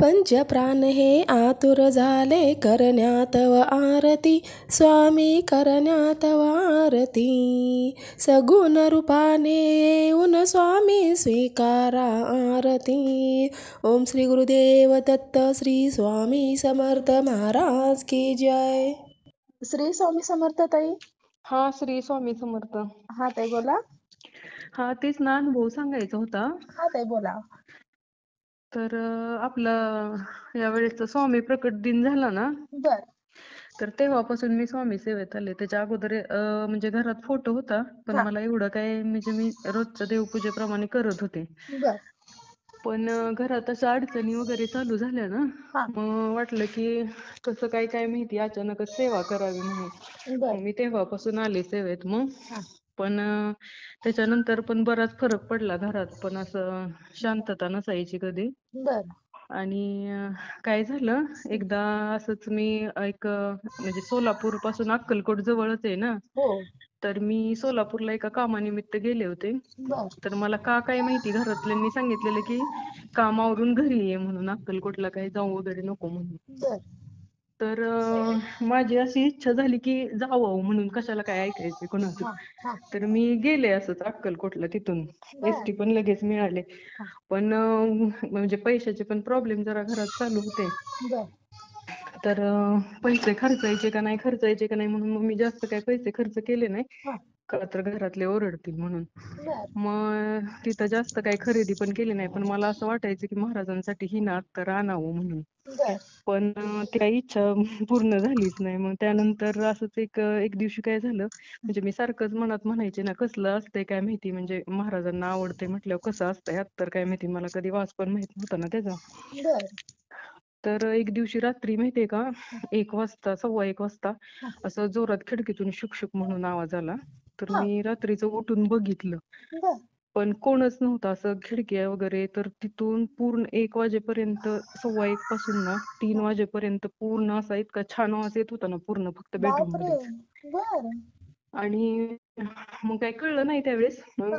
पंच प्राण हे आतुर झाले करण्यातव आरती स्वामी करण्यातव आरती सगुण रूपाने येऊन स्वामी स्वीकारा आरती। ओम श्री गुरुदेव दत्त श्री स्वामी समर्थ महाराज की जय। श्री स्वामी समर्थ ताई। हा श्री स्वामी समर्थ। हा ताई बोला। हा तेच ना अनुभव सांगायचा होता। हा ताई बोला। तर आपलं यावेळेस स्वामी प्रकट दिन झाला ना, तर तेव्हापासून मी स्वामी सेवेत आले। त्याच्या अगोदर म्हणजे घरात फोटो होता, पण मला एवढं काय म्हणजे मी रोजच्या देवपूजेप्रमाणे करत होते, पण घरात अशा अडचणी वगैरे चालू झाल्या ना, मग वाटलं की कसं काय काय माहिती अचानकच सेवा करावी म्हणून मी तेव्हापासून आले सेवेत. मग पण त्याच्यानंतर पण बराच फरक पडला. घरात पण असं शांतता नसायची कधी. आणि काय झालं, एकदा असंच मी एक म्हणजे सोलापूर पासून अक्कलकोट जवळच आहे ना, तर मी सोलापूरला एका कामानिमित्त गेले होते. तर मला काय माहिती घरातल्यांनी सांगितलेलं की कामावरून घरी ये म्हणून, अक्कलकोटला काही जाऊ वगैरे नको म्हणून. तर माझी अशी इच्छा झाली की जावं म्हणून, कशाला काय ऐकायचं कोणाचं. तर मी गेले असंच अक्कलकोटला, तिथून एसटी पण लगेच मिळाले. पण म्हणजे पैशाचे पण प्रॉब्लेम जरा घरात चालू होते. तर पैसे खर्चायचे का नाही खर्चायचे का नाही म्हणून मग मी जास्त काय पैसे खर्च केले नाही, का तर घरातले ओरडतील म्हणून. मग तिथं जास्त काही खरेदी पण केली नाही, पण मला असं वाटायचं की महाराजांसाठी ही नात तर आणावं म्हणून. पण ती काही इच्छा पूर्ण झालीच नाही. मग त्यानंतर असंच एक दिवशी काय झालं, म्हणजे मी सारखंच मनात म्हणायचे ना, कसलं असतंय काय माहिती, म्हणजे महाराजांना आवडते म्हटल्यावर कसं असतंय यात तर काय माहिती, मला कधी वास पण माहित नव्हता ना त्याचा. तर एक दिवशी रात्री माहितीये का, 1 वाजता, 1:15 असं जोरात खिडकीतून शुकशुक म्हणून आवाज आला. तर मी रात्रीचं उठून बघितलं, पण कोणच नव्हतं असं खिडक्या वगैरे. तर तिथून पूर्ण 1 वाजेपर्यंत, 1:15 पासून ना 3 वाजेपर्यंत पूर्ण असा इतका छान आवाज येत होता ना, पूर्ण फक्त बेडरूम मध्ये. आणि मग काय कळलं नाही त्यावेळेस. मग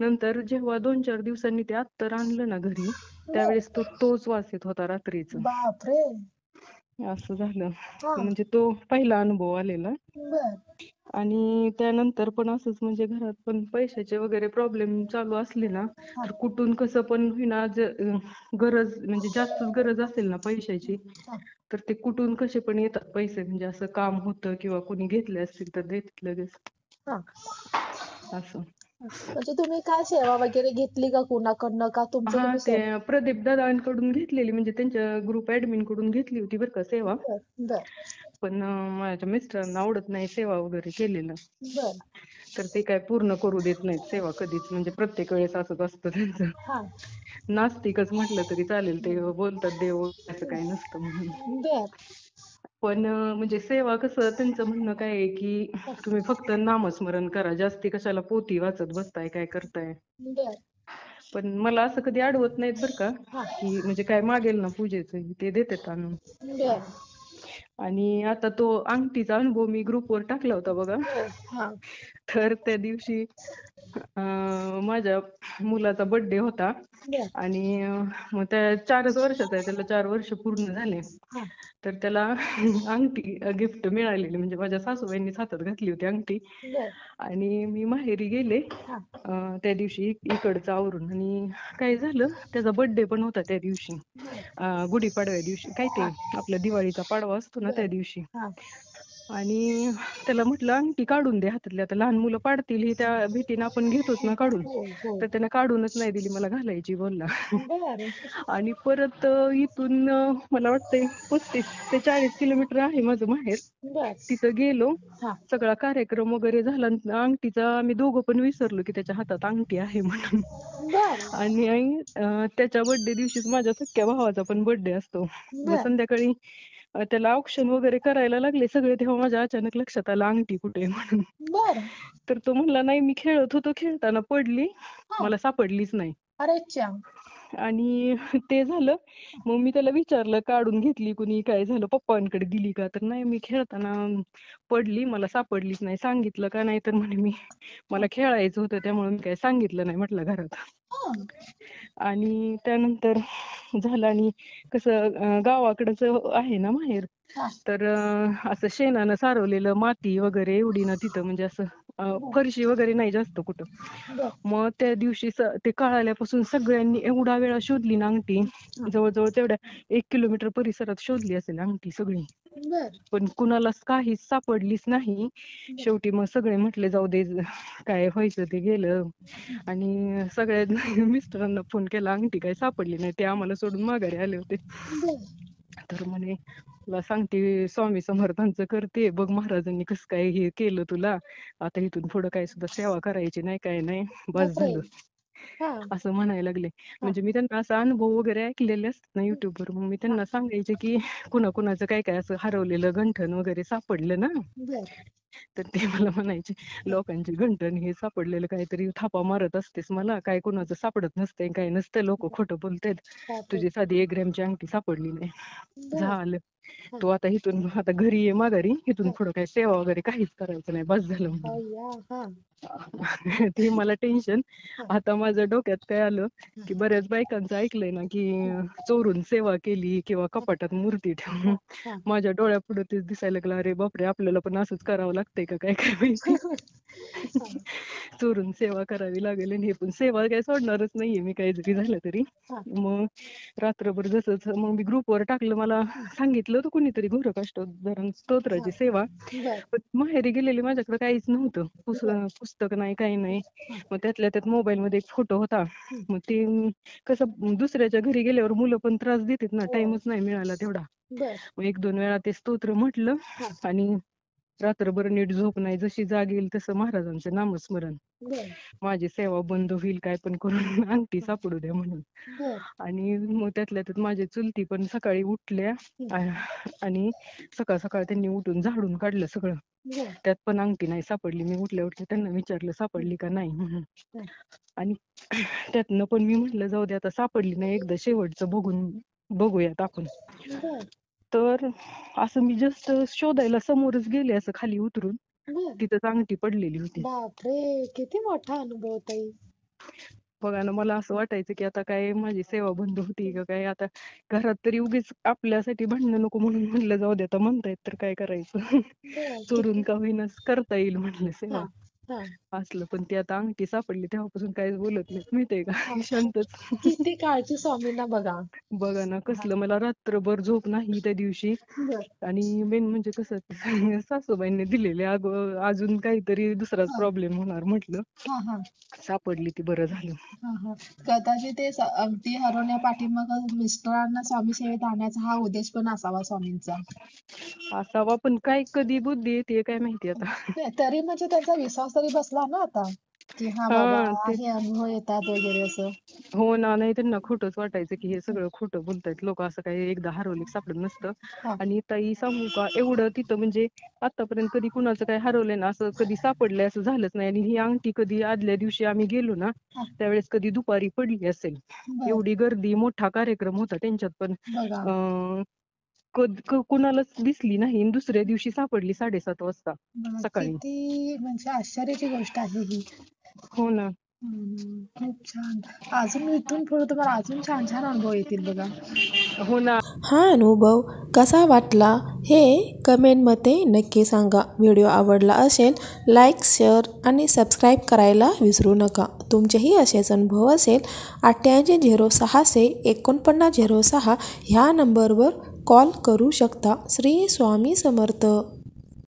नंतर जेव्हा 2-4 दिवसांनी ते अत्तर आणलं ना घरी, त्यावेळेस तोच वास येत होता रात्रीच. असं झालं, म्हणजे तो पहिला अनुभव आलेला. आणि त्यानंतर पण असंच म्हणजे घरात पण पैशाचे वगैरे प्रॉब्लेम चालू असले ना, तर कुठून कसं पण होईना, गरज म्हणजे जास्तच गरज असेल ना पैशाची, तर ते कुठून कसे पण येतात पैसे. म्हणजे असं काम होतं किंवा कोणी घेतले असतील तर देत लगेच. असं म्हणजे तुम्ही काय सेवा वगैरे घेतली का कोणाकडनं का तुमच्या? प्रदीप दादांकडून घेतलेली, म्हणजे त्यांच्या ग्रुप ऍडमिन कडून घेतली होती बरं का सेवा. पण माझ्या मिस्टरांना आवडत नाही सेवा वगैरे केलेलं, तर ते काय पूर्ण करू देत नाहीत सेवा कधीच. म्हणजे प्रत्येक वेळेस असंच असतं त्यांचं, नास्तिकच म्हटलं तरी चालेल, ते बोलतात देव असं काही नसतं म्हणून. पण म्हणजे सेवा कसं त्यांचं म्हणणं काय आहे की तुम्ही फक्त नामस्मरण करा, जास्ती कशाला पोथी वाचत बसताय काय करताय. पण मला असं कधी अडवत नाहीत बर का, की म्हणजे काय मागेल ना पूजेचं ते देतात आणून. आणि आता तो अंगठीचा अनुभव मी ग्रुपवर टाकला होता बघा. तर त्या दिवशी माझ्या मुलाचा बर्थडे होता, आणि मग त्या 4च वर्षाचा आहे, त्याला 4 वर्ष पूर्ण झाले. तर त्याला अंगठी गिफ्ट मिळालेली, म्हणजे माझ्या सासूबाईंनीच हातात घातली होती अंगठी. आणि मी माहेरी गेले त्या दिवशी इकडचं आवरून. आणि काय झालं, त्याचा बर्थडे पण होता त्या दिवशी, गुढी पाडव्या दिवशी, काय ते आपला दिवाळीचा पाडवा असतो ना त्या दिवशी. आणि त्याला म्हटलं अंगठी काढून दे हातातली, आता लहान मुलं पाडतील ही त्या भीतीने आपण घेतोच ना काढून. तर त्याने काढूनच नाही दिली, मला घालायची बोलला. आणि परत इथून मला वाटतंय 35 ते 40 किलोमीटर आहे माझं माहेर, तिथं गेलो. सगळा कार्यक्रम वगैरे झाला, अंगठीचा आम्ही दोघं पण विसरलो की त्याच्या हातात अंगठी आहे म्हणून. आणि त्याच्या बर्थडे दिवशीच माझ्या सख्या भावाचा पण बर्थडे असतो. संध्याकाळी त्याला ऑप्शन वगैरे करायला लागले सगळे, तेव्हा माझ्या अचानक लक्षात आलं अंगठी कुठे म्हणून. तर तो म्हणला नाही मी खेळत होतो, खेळताना पडली, मला सापडलीच नाही. आणि ते झालं. मग मी त्याला विचारलं काढून घेतली कुणी, काय झालं, पप्पांकडे दिली का, तर नाही मी खेळताना पडली, मला सापडलीच नाही, सांगितलं का नाही, तर म्हणे मी मला खेळायचं होतं त्यामुळे मी काय सांगितलं नाही म्हटलं घरात. आणि त्यानंतर झालं आणि कसं गावाकडच आहे ना माहेर, तर असं शेणानं सारवलेलं माती वगैरे एवढी ना तिथं, म्हणजे असं फरशी वगैरे नाही जास्त कुठं. मग त्या दिवशी ते कळाल्यापासून सगळ्यांनी एवढा वेळा शोधली ना अंगठी, जवळजवळ तेवढ्या 1 किलोमीटर परिसरात शोधली असेल अंगठी सगळी, पण कुणालाच काहीच सापडलीच नाही. शेवटी मग सगळे म्हटले जाऊ दे काय व्हायचं ते गेलं, आणि सगळ्या मिस्टरांना फोन केला अंगठी काय सापडली नाही, ते आम्हाला सोडून माघारी आले होते. तर म्हणे तुला सांगते स्वामी समर्थांचं करते बघ, महाराजांनी कसं काय हे केलं तुला, आता इथून पुढं काय सुद्धा सेवा करायची नाही काय नाही, बस झालं असं म्हणायला लागले. म्हणजे मी त्यांना असा अनुभव वगैरे ऐकलेले असतात ना युट्यूबवर, मग मी त्यांना सांगायचे की कुणाकुणाचं काय काय असं हरवलेलं गंठण वगैरे सापडलं ना, तर ते मला म्हणायचे लोकांचे गंठण हे सापडलेलं काहीतरी थापा मारत असतेस मला, काय कुणाचं सापडत नसतंय, काय नसतं, लोक खोटं बोलतायत, तुझी साधी 1 ग्रॅमची अंगठी सापडली नाही, झालं तू आता इथून आता घरी ये माघारी, इथून पुढे काय सेवा वगैरे काहीच करायचं नाही, बस झालं. ते मला टेन्शन आता माझ्या डोक्यात काय आलं की बऱ्याच बायकांचं ऐकलंय ना की चोरून सेवा केली किंवा कपाटात मूर्ती ठेवून, माझ्या डोळ्यापुढे तेच दिसायला लागलं, अरे बापरे आपल्याला पण असंच करावं लागतंय का काय काय, चोरून सेवा करावी लागेल, आणि हे पण सेवा काय सोडणारच नाहीये मी काही जरी झालं तरी. मग रात्रभर जसंच मग मी ग्रुपवर टाकलं, मला सांगितलं होतं कुणीतरी गोरक्षाष्टोत्तरण स्तोत्राची सेवा, पण माहेरी गेलेली माझ्याकडे काहीच नव्हतं, पुस्तक नाही काही नाही. मग त्यातल्या त्यात मोबाईल मध्ये एक फोटो होता, मग ते कसं दुसऱ्याच्या घरी गेल्यावर मुलं पण त्रास देतात ना, टाइमच नाही मिळाला तेवढा, मग 1-2 वेळा ते स्तोत्र म्हटलं आणि रात्रभर नीट झोप नाही, जशी जाग येईल तसं महाराजांचं नामस्मरण, माझी सेवा बंद होईल काय पण करून अंगठी सापडू द्या म्हणून. आणि मग त्यातल्या त्यात माझे चुलती पण सकाळी उठल्या आणि सकाळ सकाळ त्यांनी उठून झाडून काढलं सगळं, त्यात पण अंगठी नाही सापडली. मी उठल्या उठल्या त्यांना विचारलं सापडली का नाही म्हणून, आणि त्यातनं पण मी म्हटलं जाऊ दे आता सापडली नाही एकदा शेवटचं बघून बघूयात आपण. तर असं मी जस्ट शोधायला समोरच गेले असं खाली उतरून, तिथं अंगठी पडलेली होती. बापरे किती मोठा अनुभव ताई. बघा ना मला असं वाटायचं की आता काय माझी सेवा बंद होती का काय, आता घरात तरी उगीच आपल्यासाठी भांडणं नको म्हणून म्हटलं जाऊ दे आता म्हणतायत तर काय करायचं, चोरून का होईना करता येईल म्हटलं सेवा असलं. पण ती आता अंगठी सापडली तेव्हापासून काहीच बोलत नाही, माहितीये का, शांतच. किती काळजी स्वामींना बघा, बघा ना कसलं. मला रात्रभर झोप नाही त्या दिवशी, आणि मेन म्हणजे कसं सासूबाईंनी दिलेले अजून काहीतरी दुसराच प्रॉब्लेम होणार म्हटलं, सापडली ती बरं झालं. कदाचित ते अंगठी हरवण्यापाठी मग मिस्टरांना स्वामी सेवेत आणण्याचा हा उद्देश पण असावा स्वामींचा, असावा. पण काय कधी बुद्धी येते काय माहिती, आता तरी म्हणजे त्याचा विश्वास तरी बसला ना आता की हा बाबा हे अनुभव येतात वगैरे असं. हो ना, नाही त्यांना खोटंच वाटायचं की हे सगळं खोटं बोलतायत लोक, असं काही एकदा हरवले सापडत नसतं. आणि ताई सांगू का, एवढं तिथं म्हणजे आतापर्यंत कधी कुणाचं काही हरवलंय ना असं कधी सापडलंय असं झालंच नाही. आणि ही अंगठी कधी आदल्या दिवशी आम्ही गेलो ना त्यावेळेस कधी दुपारी पडली असेल, एवढी गर्दी मोठा कार्यक्रम होता त्यांच्यात, पण कुणालाच दिसली नाही. दुसऱ्या दिवशी सापडली 7:30 वाजता सकाळी, म्हणजे आश्चर्याची गोष्ट आहे ही. हो ना, खूप छान. अजून इथून पुढे तुम्हाला अजून छान छान अनुभव येतील बघा. हो ना, हा अनुभव कसा वाटला हे कमेंटमध्ये नक्की सांगा. व्हिडिओ आवडला असेल लाईक, शेअर आणि सबस्क्राईब करायला विसरू नका. तुमचेही असेच अनुभव असेल 8806 4906 ह्या नंबरवर कॉल करू शकता. श्री स्वामी समर्थ.